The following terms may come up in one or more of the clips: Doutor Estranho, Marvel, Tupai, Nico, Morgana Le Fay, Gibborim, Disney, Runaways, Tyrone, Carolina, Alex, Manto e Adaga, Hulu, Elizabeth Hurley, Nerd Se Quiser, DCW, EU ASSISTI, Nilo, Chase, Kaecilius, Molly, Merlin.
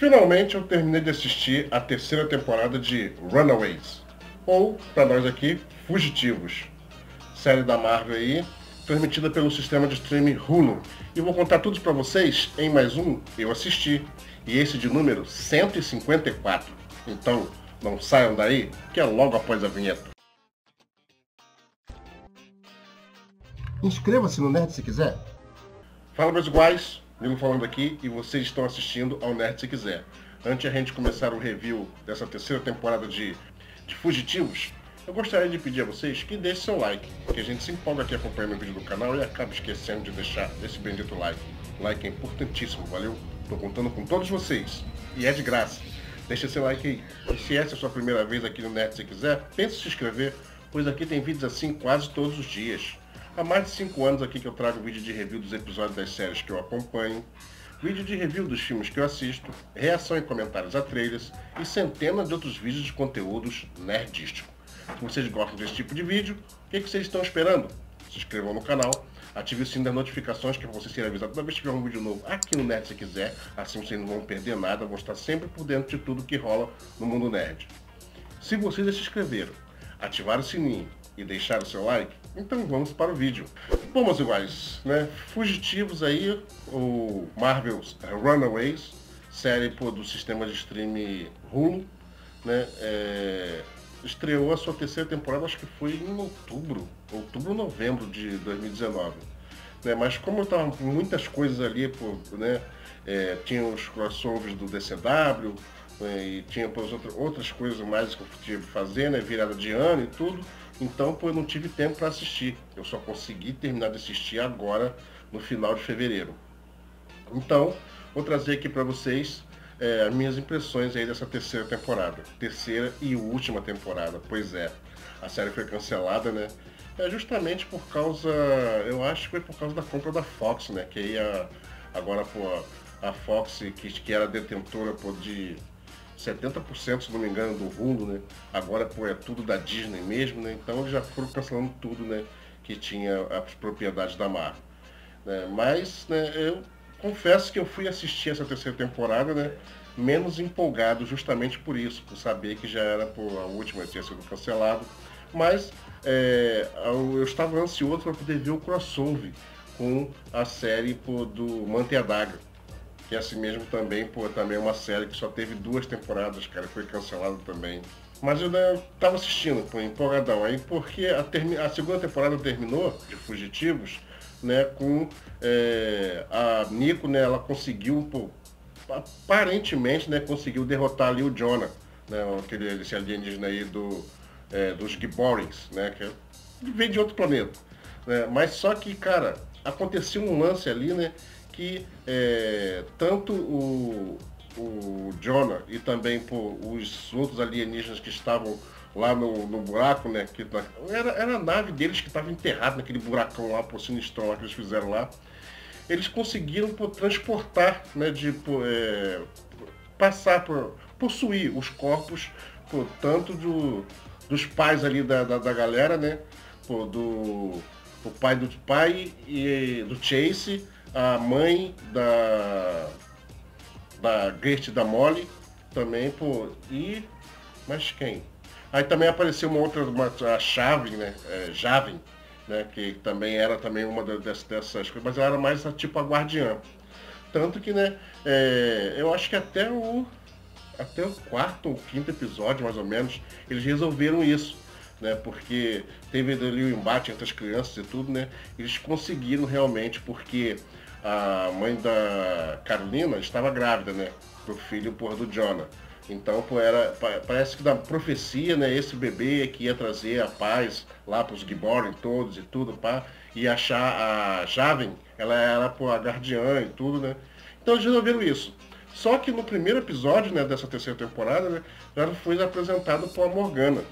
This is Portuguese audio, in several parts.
Finalmente eu terminei de assistir a terceira temporada de Runaways, ou, para nós aqui, Fugitivos, série da Marvel aí, transmitida pelo sistema de streaming Hulu. E vou contar tudo para vocês em mais um Eu Assisti, e esse de número 154. Então, não saiam daí, que é logo após a vinheta. Inscreva-se no Nerd Se Quiser. Fala, meus iguais. Nilo falando aqui e vocês estão assistindo ao Nerd Se Quiser. Antes de a gente começar o review dessa terceira temporada de Fugitivos, eu gostaria de pedir a vocês que deixem seu like, que a gente se empolga aqui acompanhando o vídeo do canal e acaba esquecendo de deixar esse bendito like. O like é importantíssimo, valeu? Tô contando com todos vocês e é de graça. Deixa seu like aí. E se essa é a sua primeira vez aqui no Nerd Se Quiser, pense em se inscrever, pois aqui tem vídeos assim quase todos os dias. Há mais de 5 anos aqui que eu trago vídeo de review dos episódios das séries que eu acompanho, vídeo de review dos filmes que eu assisto, reação e comentários a trailers e centenas de outros vídeos de conteúdos nerdísticos. Se vocês gostam desse tipo de vídeo, o que é que vocês estão esperando? Se inscrevam no canal, ative o sino das notificações que é para você ser avisado toda vez que tiver um vídeo novo aqui no Nerd Se Quiser, assim vocês não vão perder nada, vão estar sempre por dentro de tudo que rola no mundo nerd. Se vocês já se inscreveram, ativaram o sininho e deixaram o seu like, então vamos para o vídeo. Bom, meus iguais, né? Fugitivos aí, o Marvel's Runaways, série do sistema de streaming Hulu, né? Estreou a sua terceira temporada, acho que foi em outubro ou novembro de 2019. Né? Mas como eu tava com muitas coisas ali, né? Tinha os crossovers do DCW, né? E tinha outras coisas mais que eu tive que fazer, né? Virada de ano e tudo. Então, eu não tive tempo para assistir. Eu só consegui terminar de assistir agora, no final de fevereiro. Então, vou trazer aqui para vocês as minhas impressões aí dessa terceira temporada. Terceira e última temporada, pois é. A série foi cancelada, né? Justamente por causa... Eu acho que foi por causa da compra da Fox, né? Que aí, agora, a Fox, que era detentora de 70%, se não me engano, do Hulu, né? Agora, é tudo da Disney mesmo, né? Então, eles já foram cancelando tudo, né? Que tinha as propriedades da Marvel. Né? Mas, né, eu confesso que eu fui assistir essa terceira temporada, né? Menos empolgado justamente por isso, por saber que já era a última, tinha sido cancelado. Mas, eu estava ansioso para poder ver o crossover com a série do Manto e Adaga. E assim mesmo também, também é uma série que só teve 2 temporadas, cara, foi cancelada também. Mas eu, né, tava assistindo, empolgadão aí, porque a segunda temporada terminou, de Fugitivos, né, com a Nico, né, ela conseguiu, aparentemente, né, conseguiu derrotar ali o Jonah, né, esse alienígena aí dos Gibborims, né, que vem de outro planeta. Né, mas só que, cara, aconteceu um lance ali, né, que tanto o Jonah e também os outros alienígenas que estavam lá no buraco, né? Que era a nave deles que estava enterrada naquele buracão lá, sinistrão lá que eles fizeram lá. Eles conseguiram transportar, né? Passar possuir os corpos tanto dos pais ali da galera, né? O pai do Tupai e do Chase, a mãe da Gert e da Molly também, e mas quem? Aí também apareceu a Javen, né? Javen, né? Que também era uma dessas coisas, mas ela era mais a guardiã. Tanto que, né, eu acho que até o quarto ou quinto episódio, mais ou menos, eles resolveram isso. Né, porque teve ali o embate entre as crianças e tudo, né? Eles conseguiram realmente, porque a mãe da Carolina estava grávida, né? Do filho do Jonah. Então, parece que da profecia, né? Esse bebê que ia trazer a paz lá para os Gibborim todos e tudo, pá. E achar a Javen, ela era a guardiã e tudo, né? Então, eles resolveram isso. Só que no primeiro episódio, né, dessa terceira temporada, né, ela foi apresentada por a Morgana.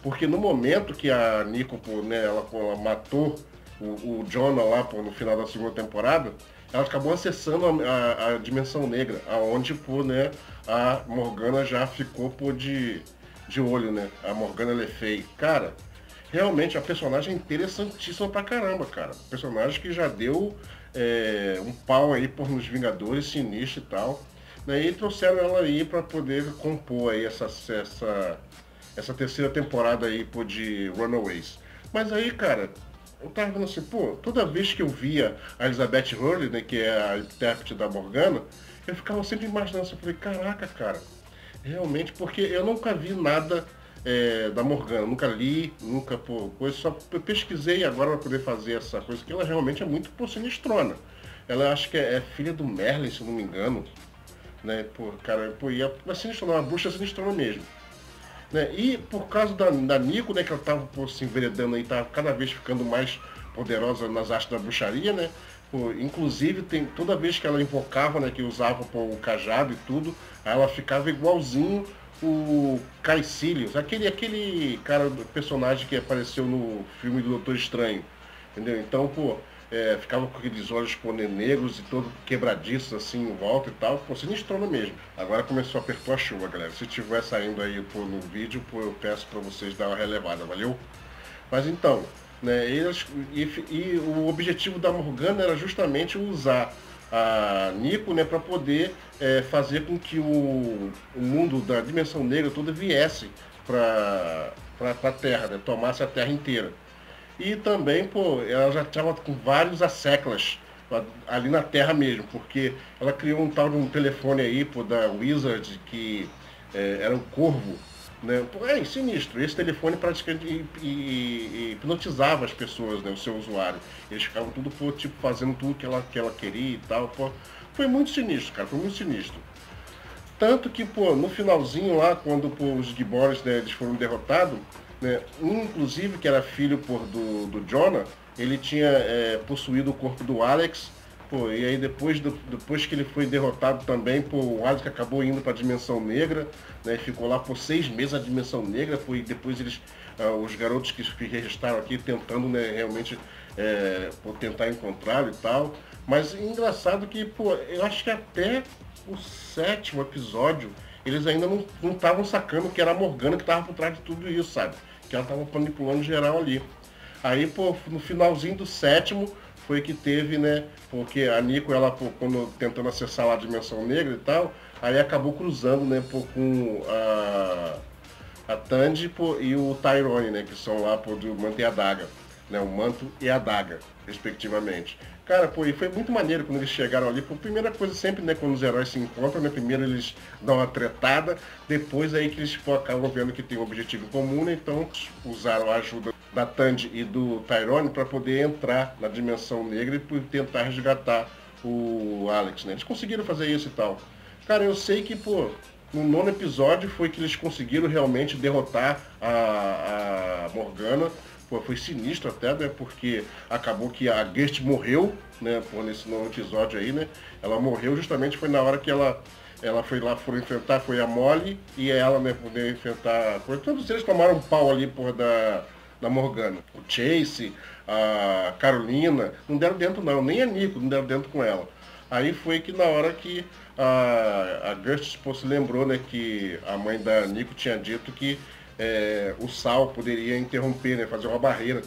Porque no momento que a Nico, né, ela matou o Jonah lá, no final da segunda temporada, ela acabou acessando a dimensão negra, aonde, né, a Morgana já ficou de olho, né? A Morgana Le Fay. Cara, realmente a personagem é interessantíssima pra caramba, cara. Personagem que já deu um pau aí por nos Vingadores, sinistro e tal. Daí trouxeram ela aí para poder compor aí essa terceira temporada aí de Runaways. Mas aí, cara, eu tava falando assim, pô, toda vez que eu via a Elizabeth Hurley, né, que é a intérprete da Morgana, eu ficava sempre imaginando, assim, eu falei, caraca, cara, realmente, porque eu nunca vi nada da Morgana, nunca li, nunca, pô, coisa, só pesquisei agora para poder fazer essa coisa, que ela realmente é muito sinistrona. Ela acho que é filha do Merlin, se não me engano, né, pô, cara, pô, e é sinistrona, uma bruxa sinistrona mesmo. Né? E por causa da Nico, né, que ela tava se enveredando aí, tava cada vez ficando mais poderosa nas artes da bruxaria, né? Pô, inclusive toda vez que ela invocava, né, que usava o cajado e tudo, aí ela ficava igualzinho o Kaecilius, aquele cara, personagem que apareceu no filme do Doutor Estranho, entendeu? Então, pô, ficava com aqueles olhos negros e todo quebradiço assim em volta e tal, pô, sinistrona mesmo. Agora começou a apertar a chuva, galera. Se estiver saindo aí, pô, no vídeo, pô, eu peço pra vocês dar uma relevada, valeu? Mas então, né, e o objetivo da Morgana era justamente usar a Nico, né, pra poder fazer com que o mundo da dimensão negra toda viesse pra Terra, né, tomasse a Terra inteira. E também, pô, ela já estava com vários asseclas ali na Terra mesmo, porque ela criou um tal de um telefone aí, pô, da Wizard, que era um corvo, né? Pô, sinistro. Esse telefone praticamente hipnotizava as pessoas, né, o seu usuário. Eles ficavam tudo, pô, tipo, fazendo tudo que ela queria e tal, pô. Foi muito sinistro, cara, foi muito sinistro. Tanto que, pô, no finalzinho lá, quando, pô, os Gibborim, né, eles foram derrotados, né, um, inclusive, que era filho do Jonah, ele tinha possuído o corpo do Alex, pô, e aí depois que ele foi derrotado também, pô, o Alex acabou indo para a dimensão negra, né, ficou lá por 6 meses a dimensão negra, pô, e depois os garotos que restaram aqui tentando, né, realmente tentar encontrar e tal. Mas é engraçado que, pô, eu acho que até o 7º episódio eles ainda não estavam sacando que era a Morgana que estava por trás de tudo isso, sabe? Que ela estava manipulando geral ali. Aí, pô, no finalzinho do 7º foi que teve, né? Porque a Nico, ela, pô, quando tentando acessar lá a dimensão negra e tal, aí acabou cruzando, né, pô, com a Tandy, pô, e o Tyrone, né? Que são lá, pô, do Manto e Adaga, né? O Manto e Adaga, respectivamente. Cara, pô, e foi muito maneiro quando eles chegaram ali, pô, primeira coisa sempre, né, quando os heróis se encontram, né, primeiro eles dão uma tretada, depois aí que eles, pô, acabam vendo que tem um objetivo comum, né, então usaram a ajuda da Tandy e do Tyrone para poder entrar na dimensão negra e tentar resgatar o Alex, né, eles conseguiram fazer isso e tal. Cara, eu sei que, pô, no 9º episódio foi que eles conseguiram realmente derrotar a Morgana. Pô, foi sinistro até, né, porque acabou que a Gert morreu, né, pô, nesse 9º episódio aí, né, ela morreu justamente, foi na hora que ela foi lá, foram enfrentar, foi a Molly e ela, né, poder enfrentar, todos eles tomaram um pau ali, porra, da Morgana. O Chase, a Carolina, não deram dentro não, nem a Nico, não deram dentro com ela. Aí foi que na hora que a Gert, pô, se lembrou, né, que a mãe da Nico tinha dito que o sal poderia interromper, né, fazer uma barreira,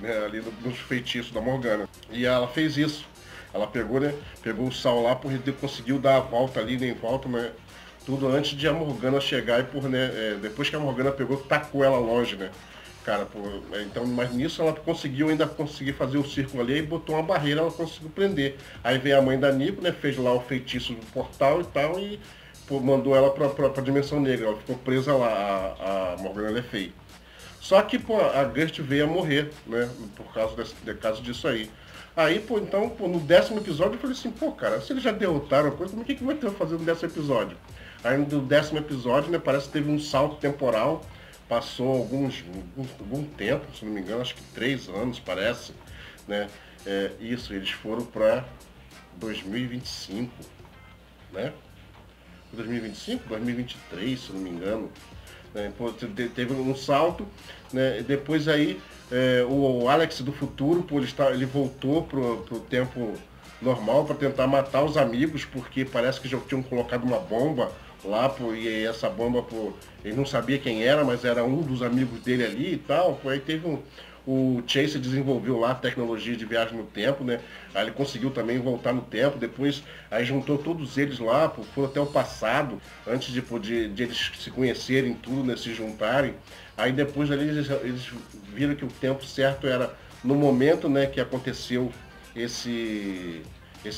né, ali nos feitiços da Morgana. E ela fez isso. Ela pegou, né, pegou o sal lá, por conseguiu dar a volta ali, nem volta, né, tudo antes de a Morgana chegar e, por, né, depois que a Morgana pegou, tacou ela longe, né, cara, pô, então, mas nisso ela conseguiu ainda conseguir fazer o círculo ali e botou uma barreira, ela conseguiu prender. Aí veio a mãe da Nico, né, fez lá o feitiço do portal e tal e, pô, mandou ela pra dimensão negra, ela ficou presa lá, a Morgana Le Fay. Só que, pô, a Gert veio a morrer, né, por causa caso disso aí. Aí, pô, então, pô, no 10º episódio eu falei assim, pô, cara, se eles já derrotaram a coisa, mas o que vai ter que fazer no 10º episódio? Aí no 10º episódio, né, parece que teve um salto temporal, passou algum tempo, se não me engano, acho que 3 anos, parece, né, isso, eles foram pra 2025, né? 2025, 2023, se não me engano, né, pô, teve um salto, né, depois aí o Alex do futuro, pô, ele voltou pro tempo normal para tentar matar os amigos, porque parece que já tinham colocado uma bomba lá, pô, e essa bomba, pô, ele não sabia quem era, mas era um dos amigos dele ali e tal, pô, aí teve um O Chase desenvolveu lá tecnologia de viagem no tempo, né? Aí ele conseguiu também voltar no tempo, depois aí juntou todos eles lá, foram até o passado, antes de eles se conhecerem tudo, né? Se juntarem. Aí depois ali eles viram que o tempo certo era no momento, né, que aconteceu esse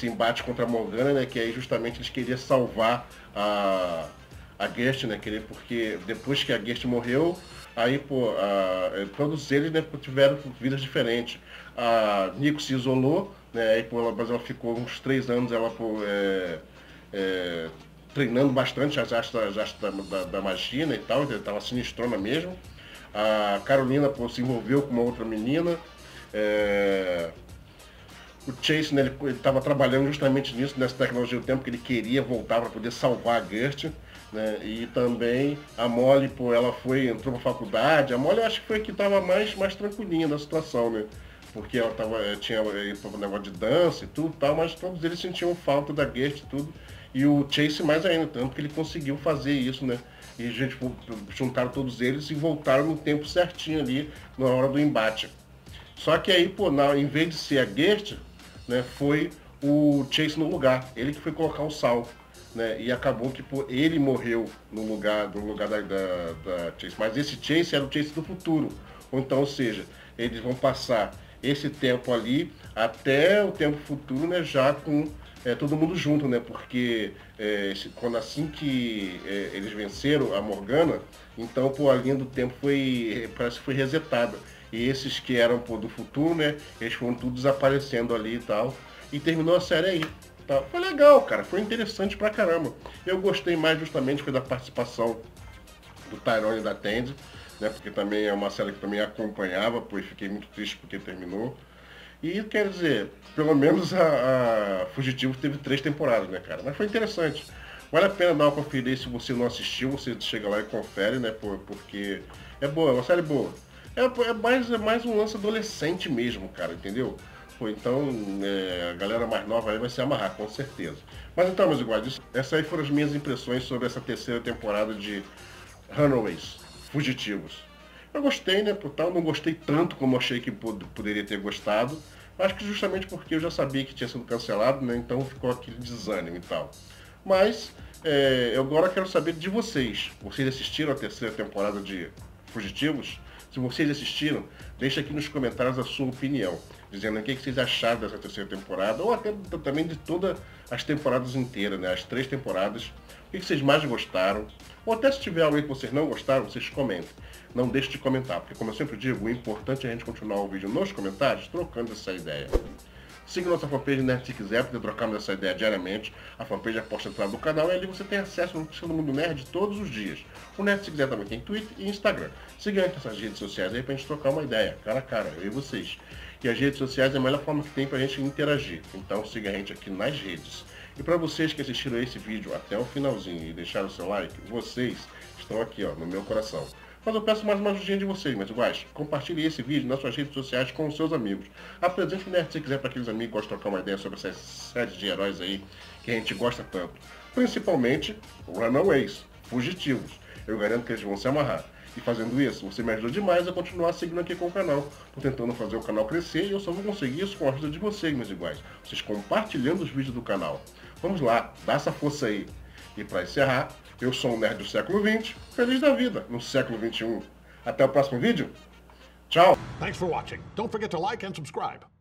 embate contra a Morgana, né? Que aí justamente eles queriam salvar a Gert, né? Porque depois que a Gert morreu, aí pô, todos eles, né, tiveram vidas diferentes. A Nico se isolou, né? Aí, pô, mas ela ficou uns 3 anos, ela pô, treinando bastante as artes da magia, né, e tal, estava sinistrona mesmo. A Carolina pô, se envolveu com uma outra menina. O Chase, né, ele estava trabalhando justamente nisso, nessa tecnologia do tempo, que ele queria voltar para poder salvar a Gert, né? E também a Molly, pô, ela entrou para a faculdade. A Molly eu acho que foi a que estava mais tranquilinha da situação, né? Porque ela tinha um negócio de dança e tudo tal, mas todos eles sentiam falta da Gert e tudo. E o Chase mais ainda, tanto que ele conseguiu fazer isso, né? E a gente pô, juntaram todos eles e voltaram no tempo certinho ali, na hora do embate. Só que aí, pô, em vez de ser a Gert, né, foi o Chase no lugar, ele que foi colocar o sal, né, e acabou que pô, ele morreu no lugar da Chase, mas esse Chase era o Chase do futuro, então, ou seja, eles vão passar esse tempo ali até o tempo futuro, né, já com todo mundo junto, né, porque assim que eles venceram a Morgana, então pô, a linha do tempo parece que foi resetada. E esses que eram pô, do futuro, né, eles foram tudo desaparecendo ali e tal. E terminou a série aí. Tá? Foi legal, cara. Foi interessante pra caramba. Eu gostei mais justamente foi da participação do Tyrone e da Tandy, né, porque também é uma série que também acompanhava, pois fiquei muito triste porque terminou. E quer dizer, pelo menos a Fugitivos teve 3 temporadas, né, cara. Mas foi interessante. Vale a pena dar uma conferida aí se você não assistiu, você chega lá e confere, né, porque é boa, é uma série boa. É mais um lance adolescente mesmo, cara, entendeu? Pô, então a galera mais nova aí vai se amarrar, com certeza. Mas então, meus iguais, essas aí foram as minhas impressões sobre essa 3ª temporada de Runaways, Fugitivos. Eu gostei, né, por tal, não gostei tanto como achei que poderia ter gostado. Acho que justamente porque eu já sabia que tinha sido cancelado, né, então ficou aquele desânimo e tal. Mas eu agora quero saber de vocês. Vocês assistiram a 3ª temporada de Fugitivos? Se vocês assistiram, deixa aqui nos comentários a sua opinião, dizendo o que vocês acharam dessa 3ª temporada, ou até também de todas as temporadas inteiras, né? As 3 temporadas, o que vocês mais gostaram, ou até se tiver alguém que vocês não gostaram, vocês comentem. Não deixe de comentar, porque como eu sempre digo, o importante é a gente continuar o vídeo nos comentários, trocando essa ideia. Siga nossa fanpage Nerd Se Quiser, porque trocamos essa ideia diariamente. A fanpage é posta atrás do canal e ali você tem acesso ao notícia do mundo nerd todos os dias. O Nerd Se Quiser também tem Twitter e Instagram. Siga essas redes sociais aí pra gente trocar uma ideia, cara a cara, eu e vocês. E as redes sociais é a melhor forma que tem pra gente interagir, então siga a gente aqui nas redes. E pra vocês que assistiram esse vídeo até o finalzinho e deixaram o seu like, vocês estão aqui ó, no meu coração. Mas eu peço mais uma ajudinha de vocês, meus iguais. Compartilhe esse vídeo nas suas redes sociais com os seus amigos. Apresente o Nerd Se Quiser para aqueles amigos que gostam de trocar uma ideia sobre essas séries de heróis aí que a gente gosta tanto. Principalmente Runaways, Fugitivos. Eu garanto que eles vão se amarrar. E fazendo isso, você me ajuda demais a continuar seguindo aqui com o canal. Tô tentando fazer o canal crescer e eu só vou conseguir isso com a ajuda de vocês, meus iguais. Vocês compartilhando os vídeos do canal. Vamos lá, dá essa força aí. E para encerrar, eu sou um nerd do século XX, feliz da vida no século XXI. Até o próximo vídeo. Tchau. Thanks for watching. Don't forget to like and subscribe.